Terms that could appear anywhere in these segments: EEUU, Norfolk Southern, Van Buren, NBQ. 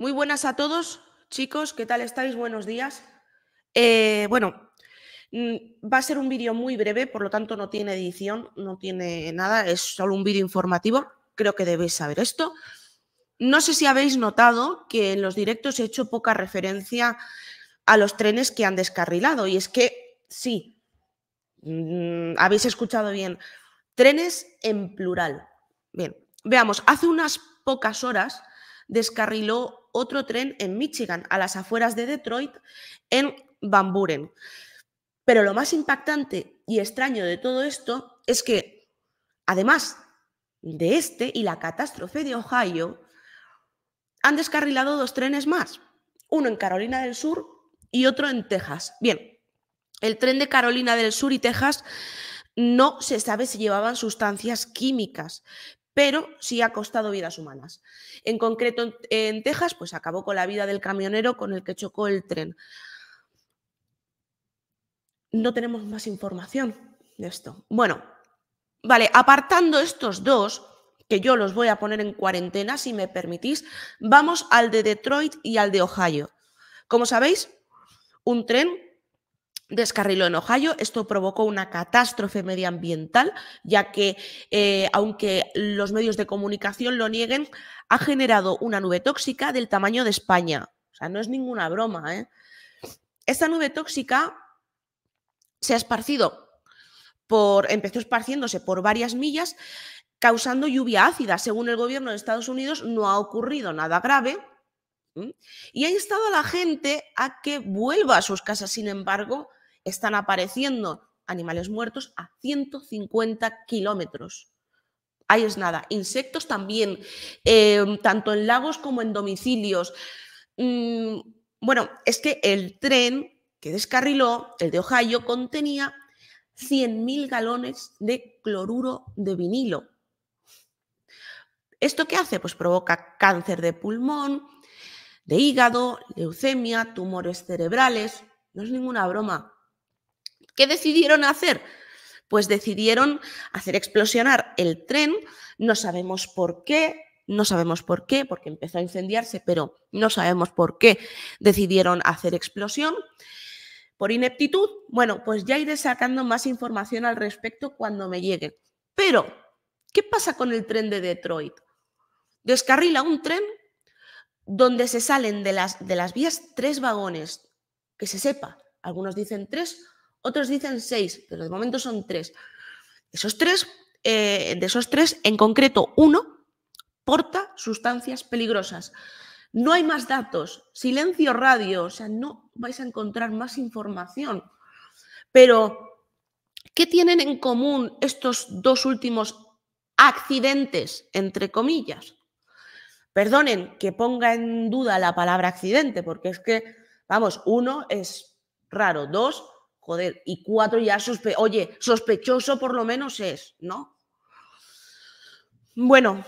Muy buenas a todos, chicos, ¿qué tal estáis? Buenos días. Bueno, va a ser un vídeo muy breve, por lo tanto no tiene edición, no tiene nada, es solo un vídeo informativo. Creo que debéis saber esto. No sé si habéis notado que en los directos he hecho poca referencia a los trenes que han descarrilado, y es que sí, habéis escuchado bien, trenes en plural. Bien, veamos, hace unas pocas horas descarriló otro tren en Michigan, a las afueras de Detroit, en Van Buren. Pero lo más impactante y extraño de todo esto es que, además de este y la catástrofe de Ohio, han descarrilado dos trenes más, uno en Carolina del Sur y otro en Texas. Bien, el tren de Carolina del Sur y Texas no se sabe si llevaban sustancias químicas, pero sí ha costado vidas humanas. En concreto, en Texas, pues acabó con la vida del camionero con el que chocó el tren. No tenemos más información de esto. Bueno, vale, apartando estos dos, que yo los voy a poner en cuarentena, si me permitís, vamos al de Detroit y al de Ohio. Como sabéis, un tren descarriló en Ohio, esto provocó una catástrofe medioambiental, ya que, aunque los medios de comunicación lo nieguen, ha generado una nube tóxica del tamaño de España. O sea, no es ninguna broma, ¿eh? Esta nube tóxica se ha empezó esparciéndose por varias millas, causando lluvia ácida. Según el gobierno de Estados Unidos, no ha ocurrido nada grave, ¿sí? Y ha instado a la gente a que vuelva a sus casas. Sin embargo, están apareciendo animales muertos a 150 kilómetros. Ahí es nada. Insectos también, tanto en lagos como en domicilios. Bueno, es que el tren que descarriló, el de Ohio, contenía 100.000 galones de cloruro de vinilo. ¿Esto qué hace? Pues provoca cáncer de pulmón, de hígado, leucemia, tumores cerebrales. No es ninguna broma. ¿Qué decidieron hacer? Pues decidieron hacer explosionar el tren. No sabemos por qué, porque empezó a incendiarse, pero no sabemos por qué decidieron hacer explosión. Por ineptitud, bueno, pues ya iré sacando más información al respecto cuando me llegue. Pero, ¿qué pasa con el tren de Detroit? Descarrila un tren donde se salen de las vías 3 vagones, que se sepa. Algunos dicen 3, otros dicen 6, pero de momento son 3. De esos tres, en concreto, 1 porta sustancias peligrosas. No hay más datos, silencio radio, o sea, no vais a encontrar más información. Pero, ¿qué tienen en común estos dos últimos accidentes, entre comillas? Perdonen que ponga en duda la palabra accidente, porque es que, vamos, 1 es raro, 2, joder, y 4 ya sospechoso por lo menos es, ¿no? Bueno.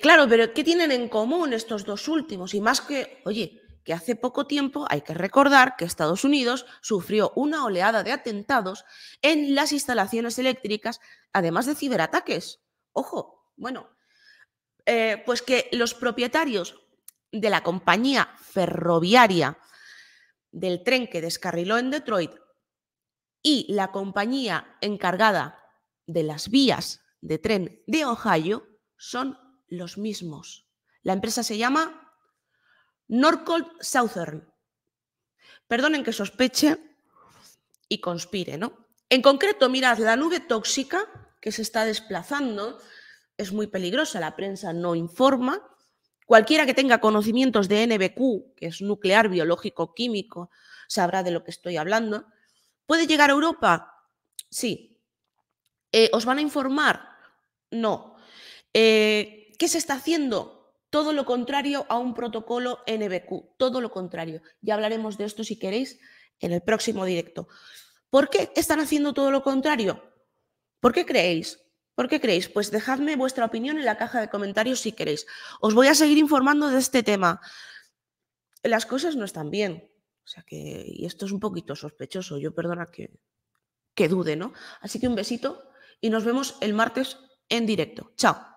Claro, pero ¿qué tienen en común estos dos últimos? Y más que, oye, que hace poco tiempo hay que recordar que Estados Unidos sufrió una oleada de atentados en las instalaciones eléctricas, además de ciberataques. Ojo, bueno, pues que los propietarios de la compañía ferroviaria del tren que descarriló en Detroit y la compañía encargada de las vías de tren de Ohio son los mismos. La empresa se llama Norfolk Southern. Perdonen que sospeche y conspire, ¿no? En concreto, mirad, la nube tóxica que se está desplazando es muy peligrosa, la prensa no informa. Cualquiera que tenga conocimientos de NBQ, que es nuclear, biológico, químico, sabrá de lo que estoy hablando. ¿Puede llegar a Europa? Sí. ¿Os van a informar? No. ¿Qué se está haciendo? Todo lo contrario a un protocolo NBQ, todo lo contrario. Ya hablaremos de esto, si queréis, en el próximo directo. ¿Por qué están haciendo todo lo contrario? ¿Por qué creéis? Pues dejadme vuestra opinión en la caja de comentarios si queréis. Os voy a seguir informando de este tema. Las cosas no están bien. O sea que, y esto es un poquito sospechoso, yo perdona que dude, ¿no? Así que un besito y nos vemos el martes en directo. Chao.